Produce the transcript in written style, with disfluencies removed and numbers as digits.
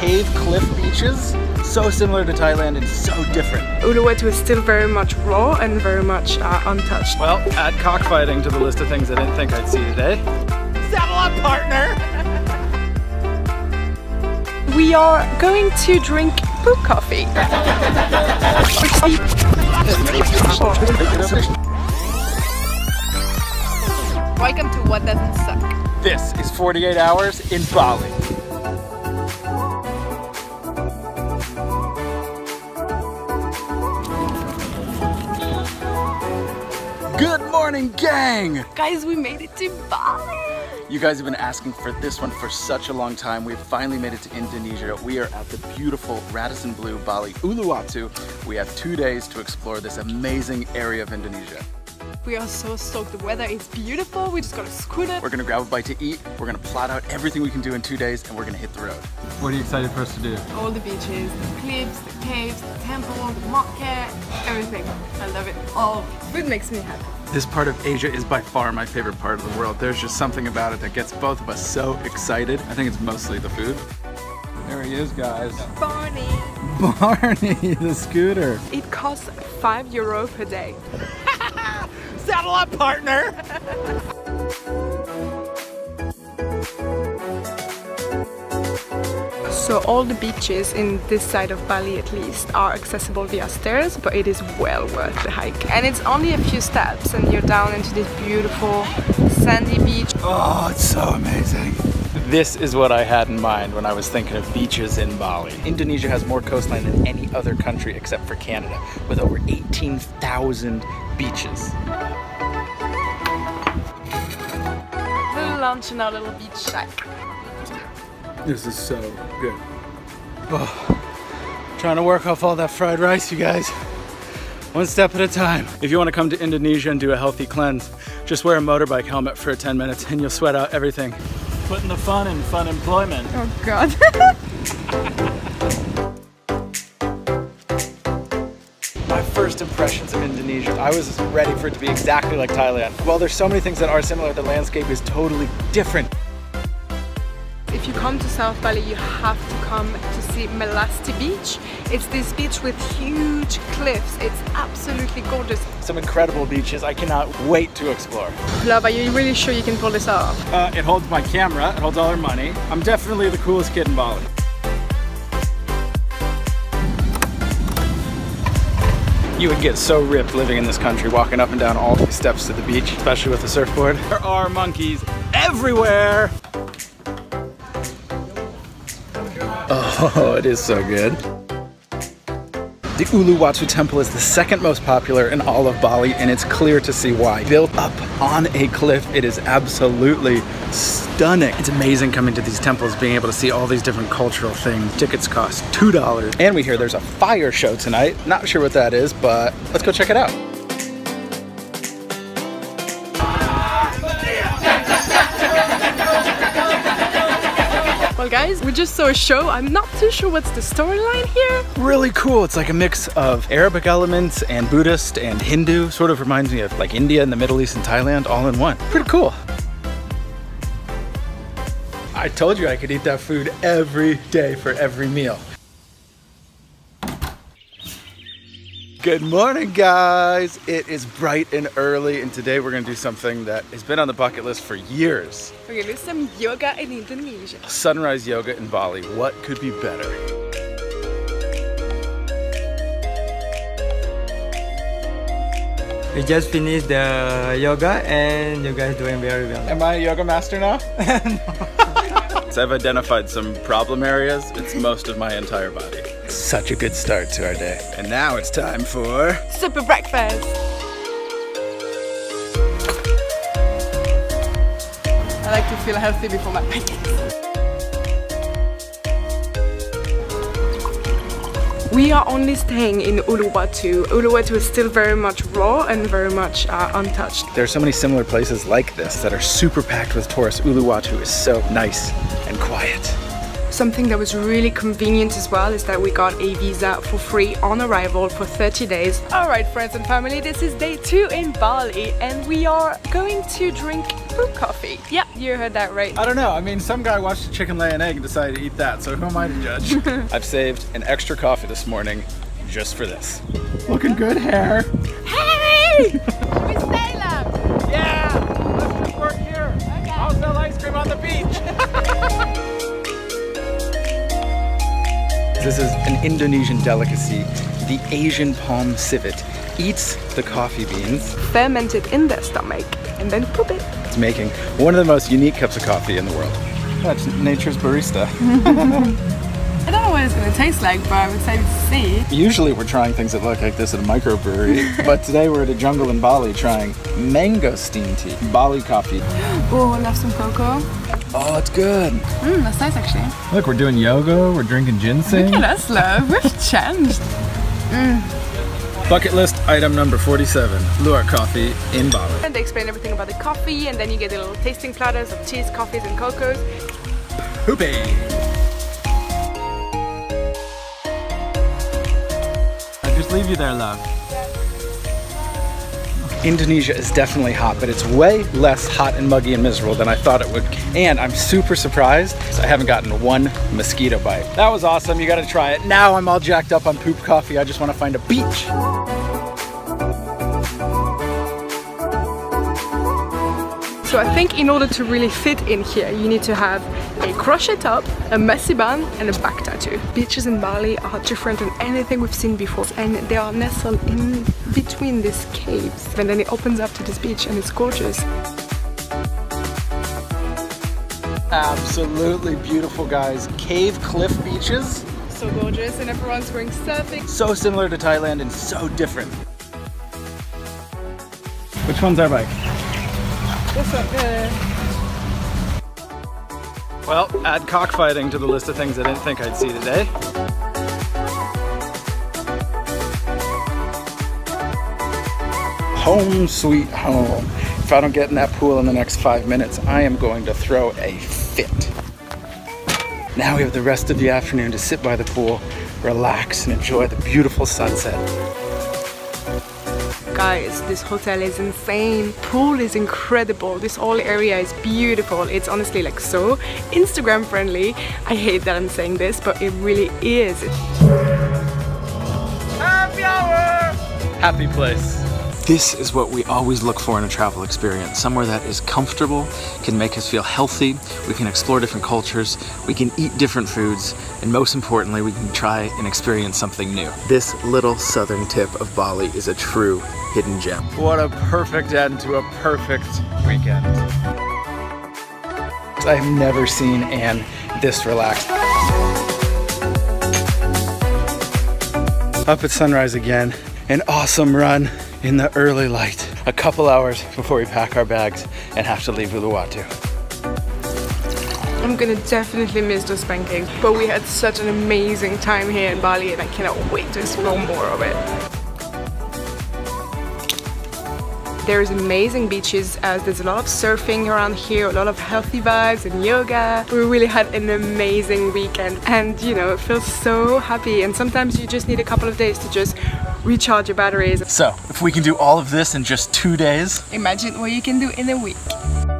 cave cliff beaches, so similar to Thailand and so different. Uluwatu is still very much raw and very much untouched. Well, add cockfighting to the list of things I didn't think I'd see today. Saddle up, partner! We are going to drink poo coffee. Welcome to What Doesn't Suck. This is 48 Hours in Bali. Good morning, gang! Guys, we made it to Bali! You guys have been asking for this one for such a long time. We've finally made it to Indonesia. We are at the beautiful Radisson Blu Bali Uluwatu. We have 2 days to explore this amazing area of Indonesia. We are so stoked. The weather is beautiful. We just got a scooter. We're gonna grab a bite to eat. We're gonna plot out everything we can do in 2 days, and we're gonna hit the road. What are you excited for us to do? All the beaches, the cliffs, the caves, the temple, the market, everything. I love it all. Food makes me happy. This part of Asia is by far my favorite part of the world. There's just something about it that gets both of us so excited. I think it's mostly the food. There he is, guys. Barney. Barney, the scooter. It costs €5 per day. Saddle up, partner. So all the beaches in this side of Bali at least are accessible via stairs, but it is well worth the hike. And it's only a few steps and you're down into this beautiful sandy beach. Oh, it's so amazing. This is what I had in mind when I was thinking of beaches in Bali. Indonesia has more coastline than any other country except for Canada, with over 18,000 beaches. Little lunch in our little beach shack. This is so good. Oh, trying to work off all that fried rice, you guys. One step at a time. If you want to come to Indonesia and do a healthy cleanse, just wear a motorbike helmet for 10 minutes and you'll sweat out everything. Putting the fun in fun employment. Oh God. My first impressions of Indonesia, I was ready for it to be exactly like Thailand. While there's so many things that are similar, the landscape is totally different. If you come to South Bali, you have to come to see Melasti Beach. It's this beach with huge cliffs. It's absolutely gorgeous. Some incredible beaches I cannot wait to explore. Love, are you really sure you can pull this off? It holds my camera, it holds all our money. I'm definitely the coolest kid in Bali. You would get so ripped living in this country, walking up and down all these steps to the beach, especially with a surfboard. There are monkeys everywhere! Oh, it is so good. The Uluwatu Temple is the second most popular in all of Bali, and it's clear to see why. Built up on a cliff, it is absolutely stunning. It's amazing coming to these temples, being able to see all these different cultural things. Tickets cost $2. And we hear there's a fire show tonight. Not sure what that is, but let's go check it out. Well guys, we just saw a show. I'm not too sure what's the storyline here. Really cool. It's like a mix of Arabic elements and Buddhist and Hindu. Sort of reminds me of like India and the Middle East and Thailand all in one. Pretty cool. I told you I could eat that food every day for every meal. Good morning, guys. It is bright and early, and today we're gonna do something that has been on the bucket list for years. We're gonna do some yoga in Indonesia. Sunrise yoga in Bali. What could be better? We just finished the yoga, and you guys doing very well. Am I a yoga master now? No. So I've identified some problem areas. It's most of my entire body. Such a good start to our day. And now it's time for super breakfast. I like to feel healthy before my pancakes. We are only staying in Uluwatu. Uluwatu is still very much raw and very much untouched. There are so many similar places like this that are super packed with tourists. Uluwatu is so nice and quiet. Something that was really convenient as well is that we got a visa for free on arrival for 30 days. Alright friends and family, this is day 2 in Bali and we are going to drink poop coffee. Yeah, you heard that right. I don't know, I mean some guy watched a chicken lay an egg and decided to eat that, so who am I to judge? I've saved an extra coffee this morning just for this. Looking good hair. Hey! We stay left! Yeah! Let's just work here. Okay. I'll sell ice cream on the beach. This is an Indonesian delicacy, the Asian palm civet. Eats the coffee beans, ferment it in their stomach, and then poop it. It's making one of the most unique cups of coffee in the world. That's nature's barista. I don't know what it's going to taste like, but I would say it's sea. Usually we're trying things that look like this at a microbrewery, but today we're at a jungle in Bali trying mangosteen tea, Bali coffee. Oh, I love some cocoa. Oh, it's good. Mmm, that's nice actually. Look, we're doing yoga, we're drinking ginseng. Look at us, love. We've changed. Mm. Bucket list item number 47, Luwak coffee in Bali. And they explain everything about the coffee, and then you get the little tasting platters of teas, coffees, and cocos. Poopy! I just leave you there, love. Indonesia is definitely hot, but it's way less hot and muggy and miserable than I thought it would. And I'm super surprised, so I haven't gotten one mosquito bite. That was awesome, you gotta try it. Now I'm all jacked up on poop coffee, I just wanna find a beach. So I think in order to really fit in here, you need to have a crochet top, a messy bun, and a back tattoo. Beaches in Bali are different than anything we've seen before, and they are nestled in between these caves. And then it opens up to this beach, and it's gorgeous. Absolutely beautiful, guys. Cave cliff beaches. So gorgeous, and everyone's going surfing. So similar to Thailand and so different. Which one's our bike? What's up there? Well, add cockfighting to the list of things I didn't think I'd see today. Home sweet home. If I don't get in that pool in the next 5 minutes, I am going to throw a fit. Now we have the rest of the afternoon to sit by the pool, relax, and enjoy the beautiful sunset. Guys, this hotel is insane. Pool is incredible. This whole area is beautiful. It's honestly like so Instagram friendly. I hate that I'm saying this, but it really is. Happy hour! Happy place. This is what we always look for in a travel experience. Somewhere that is comfortable, can make us feel healthy, we can explore different cultures, we can eat different foods, and most importantly, we can try and experience something new. This little southern tip of Bali is a true hidden gem. What a perfect end to a perfect weekend. I have never seen Anne this relaxed. Up at sunrise again, an awesome run. In the early light, a couple hours before we pack our bags and have to leave Uluwatu. I'm gonna definitely miss those pancakes, but we had such an amazing time here in Bali and I cannot wait to explore more of it. There is amazing beaches as there's a lot of surfing around here, a lot of healthy vibes and yoga. We really had an amazing weekend and you know, it feels so happy and sometimes you just need a couple of days to just recharge your batteries. So, if we can do all of this in just 2 days, imagine what you can do in a week.